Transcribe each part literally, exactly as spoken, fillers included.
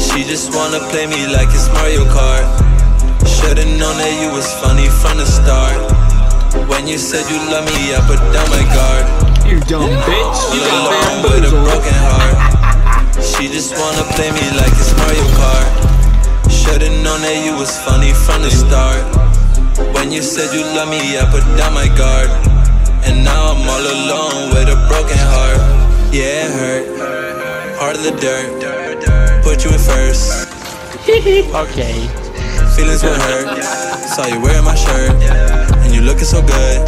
She just wanna play me like it's Mario Kart. Should've known that you was funny from the start. When you said you love me, I put down my guard. You dumb bitch, you got alone with a broken heart. She just wanna play me like it's Mario Kart. Should've known that you was funny from the start. When you said you love me, I put down my guard. And now I'm all alone with a broken heart. Yeah, it hurt. Heart of the dirt. Put you in first. Okay. Feelings were hurt. Saw you wearing my shirt. And you looking so good.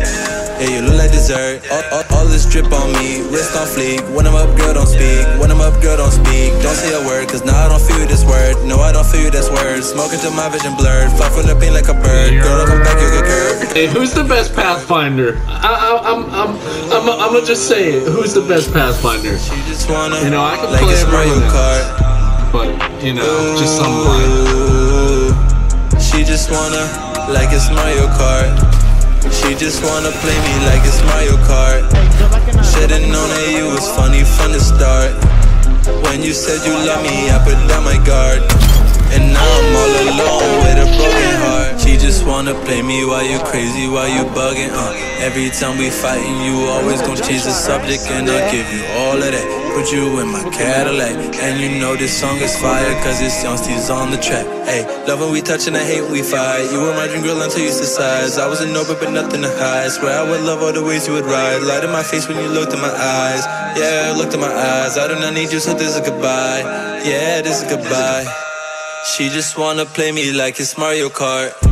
Yeah, you look like dessert. All, all, all this drip on me. Wrist on fleek. When I'm up, girl, don't speak. When I'm up, girl, don't speak. Don't say a word. Cause now I don't feel this word. No, I don't feel this word. Smoking till my vision blurred. Fly from the pain like a bird. Girl, come back, you get curved. Hey, who's the best Pathfinder? I, I, I'm, I'm... I'm, I'm gonna just say it. Who's the best Pathfinder? You know, I can like play everyone else, but, you know, ooh, just some blind. She just wanna, like it's Mario Kart. She just wanna play me like it's Mario Kart. Should've known that you was funny from the start. When you said you love me, I put down my guard. And now I'm all alone with a broken heart. She just wanna play me while you crazy, while you bugging, uh. Every time we fightin', you always gon' change the subject, and I'll give you all of that. Put you in my Cadillac, and you know this song is fire, cause it's young Steve's on the track. Hey, love when we touch and I hate we fight. You were my dream girl until you size. I was a nobody but nothing to hide. Swear I would love all the ways you would ride. Light in my face when you looked in my eyes. Yeah, looked in my eyes. I do not need you, so this is goodbye. Yeah, this is goodbye. She just wanna play me like it's Mario Kart.